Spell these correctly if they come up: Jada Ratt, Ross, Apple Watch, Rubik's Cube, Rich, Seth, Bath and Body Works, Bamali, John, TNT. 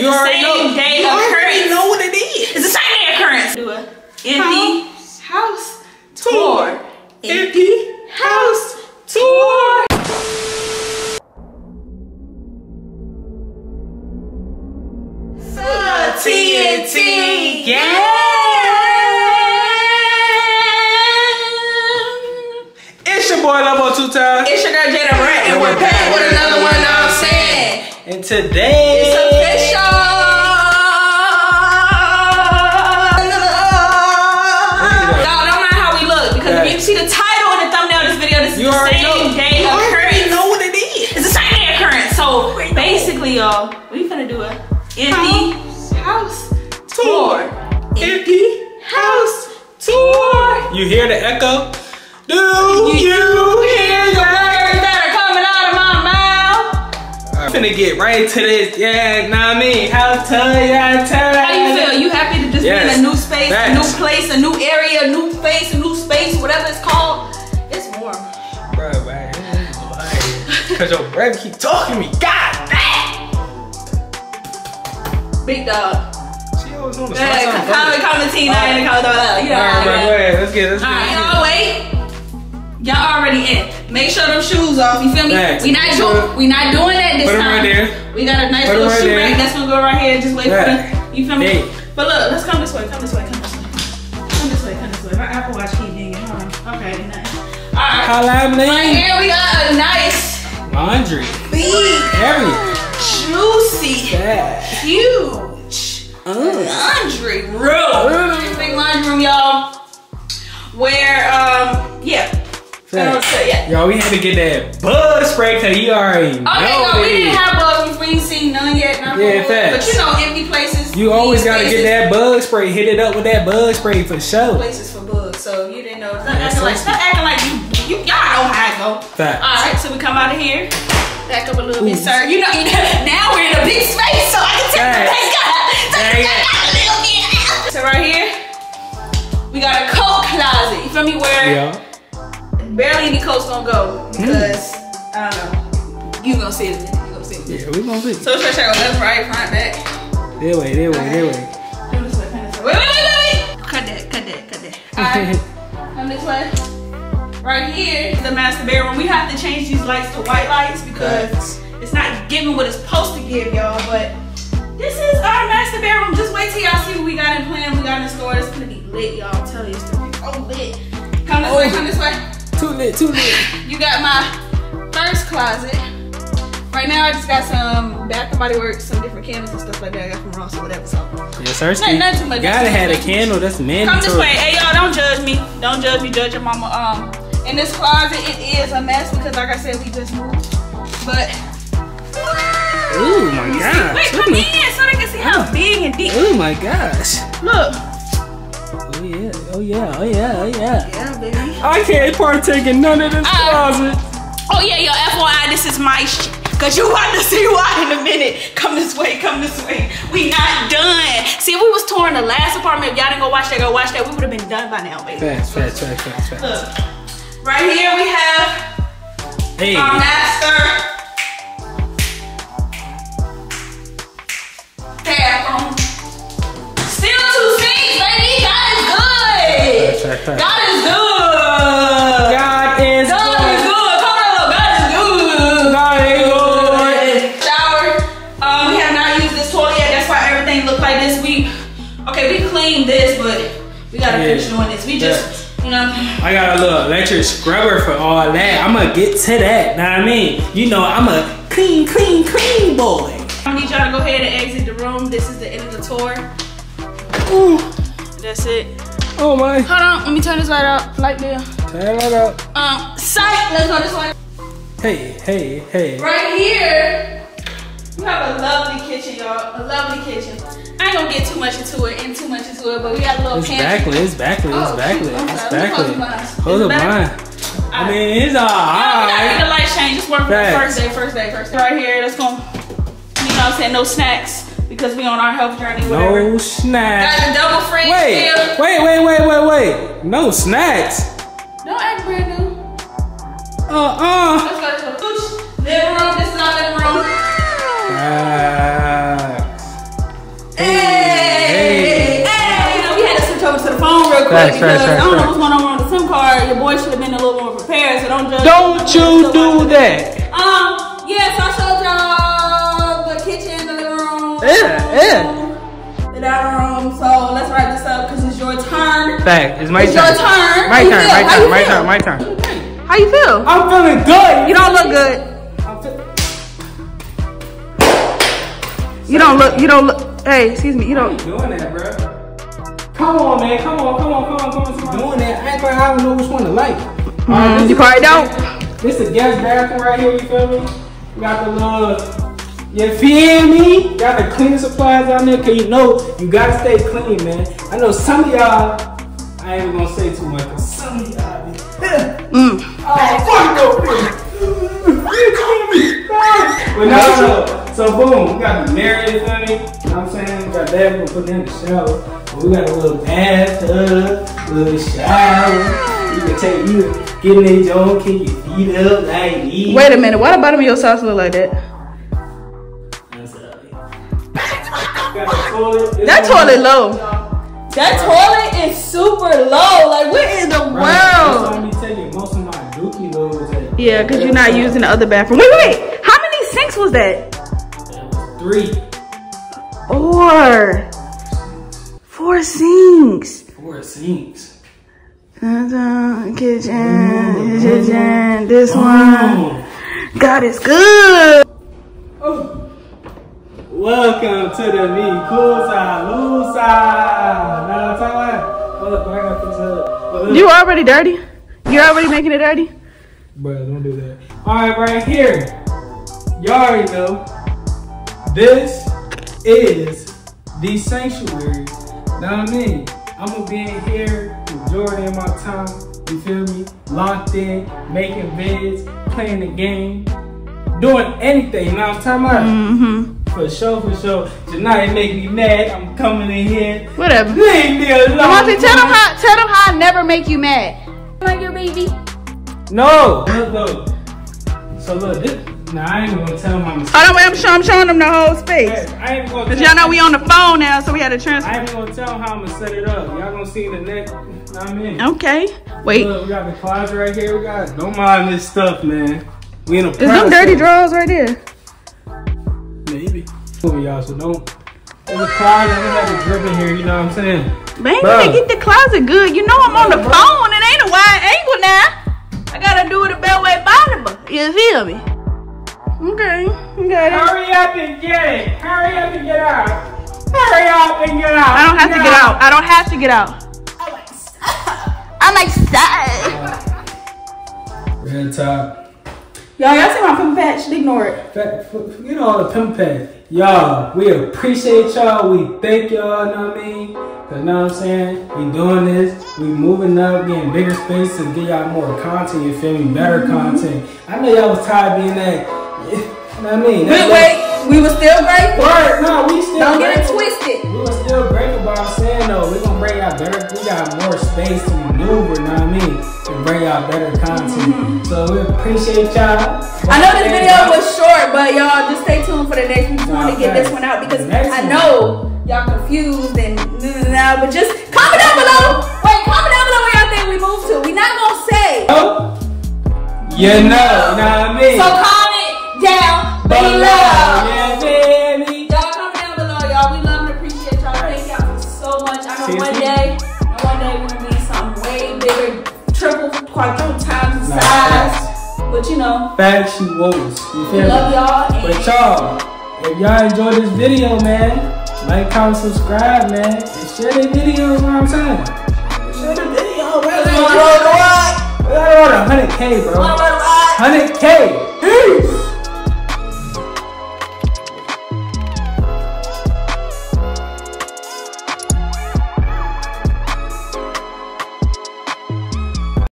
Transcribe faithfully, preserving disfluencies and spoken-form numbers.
It's you the same know, day you occurrence. You know what it is. It's the same day occurrence. Do a empty house, house tour. Empty house tour. The T N T gang. It's your girl Jada Ratt, and we're back with another one. I'm saying, and today it's official. Y'all don't mind how we look, because yeah. If you see the title and the thumbnail of this video, this is you the same know. day you occurrence. You know what it is. It's the same day occurrence. So basically, y'all, we finna do a empty house, house tour. Empty house tour. You hear the echo? Do you, you hear the words that are coming out of my mouth? I'm finna get right to this. Yeah, know what I mean? How tell ya, tell ya. How you feel? You happy to just yes. be in a new space, That's. a new place, a new area, a new face, a new space, whatever it's called? It's warm. Bruh, man. Because your breath keep talking to me. God damn! Big dog. Hey, comment, comment, Tina, and comment about that. You know, all right, go ahead. Let's get it. All right, y'all wait. Y'all already in. Make sure them shoes off. You feel me? Right. We not doing. We not doing that this Put time. Right there. We got a nice Put little right shoe there. rack. That's gonna go right here. Just wait right. for me. You feel me? Hey. But look, let's come this way. Come this way. Come this way. Come this way. Come this way. My Apple Watch keep dinging. Hold on. Okay, nice. All right. Right here we got a nice laundry. Big, heavy, juicy, yeah. cute. Laundry room. Ooh. Big laundry room, y'all. Where, um, yeah. Y'all, yeah. we had to get that buzz spray because you already okay, know no, we didn't is. have bugs. We ain't seen none yet. Not yeah, facts. But you know, empty places. You always got to get that bug spray. Hit it up with that bug spray for sure. Places for bugs. So you didn't know. Stop acting like, stop acting like you, you, y'all know how I go. Facts. All right, so we come out of here. Back up a little Ooh. bit, sir. You know, now we're in a big space, so I can take the back up. Take the back up a little bit. So right here, we got a coat closet. You feel me? Where yeah. barely any coats gonna go because mm. I don't know. You gonna see it. You gonna see it. Yeah, we gonna see it. So let's try to go left, right, front, back. That way, that way, that way. Come this way, come this way. Wait, wait, wait, wait. Cut that, cut that, cut that. All right, come this way. Right here is the master bedroom. We have to change these lights to white lights because it's not giving what it's supposed to give, y'all. But this is our master bedroom. Just wait till y'all see what we got in plan, we got in store. It's gonna be lit, y'all. I'm telling you, it's gonna be oh lit. Come this oh, way, come this way. Too lit, too lit. You got my first closet. Right now, I just got some Bath and Body Works, some different candles and stuff like that I got from Ross or whatever. So yes, sir. Not too much. Gotta have a candle. That's mandatory. Come this way. Hey, y'all, don't judge me. Don't judge me. Judge your mama. Um. In this closet, it is a mess because, like I said, we just moved. But oh my gosh! Wait, come Ooh. in so they can see how oh. big and deep. Oh my gosh! Look. Oh yeah! Oh yeah! Oh yeah! Oh yeah! Yeah, baby. I can't partake in none of this uh, closet. Oh yeah, yo, F Y I, this is my shit. Cause you want to see why in a minute. Come this way, come this way. We not done. See, if we was touring the last apartment, if y'all didn't go watch that, go watch that. We would have been done by now, baby. Fast, fast, fast, fast, fast. Look. Right here we have hey. our master bathroom. Still two sinks, baby. God is good. God is good. God is God good. God is good. Come on, look. God is good. God is good. Shower. Um, we have not used this toilet yet. That's why everything looked like this. We okay. We cleaned this, but we gotta yeah. finish doing this. We just. Yeah. I got a little electric scrubber for all that. I'ma get to that, know what I mean? You know, I'm a clean, clean, clean boy. I need y'all to go ahead and exit the room. This is the end of the tour. Ooh. That's it. Oh my. Hold on, let me turn this light out. Light there. Turn that light out. Um, sight, let's go this way. Hey, hey, hey. Right here, we have a lovely kitchen, y'all. A lovely kitchen. I ain't gonna get too much into it and too much into it, but we got a little it's pantry. Backlit, it's backlit, oh, it's backlit, it's backlit. Hold up mine. I mean, it's all right. Yeah, we gotta make a light change. Just work Facts. for the first day, first day, first day. Right here, that's gonna, you know what I'm saying, no snacks because we on our health journey, whatever. No snacks. Got the double fridge Wait, still. wait, wait, wait, wait, wait. No snacks. Don't act brand new. Uh-uh. Let's go to the living room. This is our living room. Uh, real quick because right, right, I don't know what's going on with the SIM card. Your boy should have been a little more prepared, so don't judge. Don't you do that. Um, yeah, so I showed y'all the kitchen, the living room. Yeah, yeah. The dining room. So let's wrap this up because it's your turn. Fact, it's my it's turn. It's your turn. My turn, my turn, my turn, my turn, my turn. How you feel? I'm feeling good. You don't look good. I'm feel you don't look, you don't look. Hey, excuse me, you don't. Why you doing that, bro? Come on, man. Come on, come on, come on, come on. Come on. Doing that. I ain't quite, I don't know which one to like. Mm, right, you is, probably don't. This is a guest bathroom right here, you feel me? We got the little, you feel me? Got the cleaning supplies out there, because you know you got to stay clean, man. I know some of y'all, I ain't gonna say too much, because some of y'all be. Mm. Oh, fuck no, bitch. But no, no. So, boom, we got the marriage, you know what I'm saying? We got that, we're putting in the shower. But we got a little bathtub, a little shower. You can take, you can get in your own, kick your feet up, like, eat. Wait a minute, why the bottom of your sauce look like that? That's up. That toilet, that toilet low. That toilet is super low. Like, what in the world? Yeah, because you're not using the other bathroom. Wait, wait. How many sinks was that? Three. Four. Four sinks. Four sinks. Kitchen, kitchen, this one. God is good. Welcome to the me cool side, loose side. Now I'm talking about. I got this up. You already dirty? You already making it dirty? Bro, don't do that. All right, right here. Y'all already know. This is the sanctuary. Know what I mean? I'm gonna be in here majority of my time. You feel me? Locked in, making beds, playing the game, doing anything. Now I'm talking about. Mm-hmm. For sure, for sure. Tonight it make me mad. I'm coming in here. Whatever. Leave me alone. Tell them how. Tell them how I never make you mad. Like your baby. No. Look, look. So look. This, nah, I ain't gonna tell my mistake. Hold on, wait. I'm showing, I'm showing them the whole space. Yeah, I ain't gonna. Cause y'all know we on the phone now, so we had to transfer. I ain't gonna tell them how I'm gonna set it up. Y'all gonna see the next. I mean. Okay. Wait. Look, we got the closet right here. We got. Don't mind this stuff, man. We in a. Is them dirty drawers right there? Y'all, so don't. There's a closet. I don't have to drip in here. You know what I'm saying? Man, they get the closet good. You know I'm on the phone. It ain't a wide angle now. I gotta do it a better way by the book. You feel me? Okay, you got it. Hurry up and get it. Hurry up and get out. Hurry up and get out. I don't have to get out. I don't have to get out. I'm excited. Red top. Y'all, y'all see my pimp patch? Ignore it. You know all the pimp patch. Y'all, we appreciate y'all. We thank y'all, know what I mean? Cause know what I'm saying? We doing this. We moving up, getting bigger space to get y'all more content, you feel me? Better mm-hmm. content. I know y'all was tired of being that, you know what I mean? Wait, wait, we were still grateful. Word, no, we still Don't grateful. Get it twisted. We were still grateful, but I'm saying though, we're gonna bring y'all better, we got more space to maneuver, know what I mean? And bring y'all better content. Mm-hmm. So we appreciate y'all. I know this video was short, but y'all just stay tuned for the next one. We want to get this one out because I know y'all confused and now, but just comment down below. Wait, comment down below where y'all think we moved to. We not gonna say. Oh, you know, know what I mean. So comment down below. Yeah, baby. Y'all comment down below, y'all. We love and appreciate y'all. Thank y'all so much. I know one day, one day we're gonna be something way bigger. Triple, quadruple times the nice. Size, but you know, factuals. You feel love y'all. But y'all, if y'all enjoyed this video, man, like, comment, subscribe, man, and share the video. You know what I'm saying? Share the video, man. We got over one hundred K, bro. one hundred K. Peace.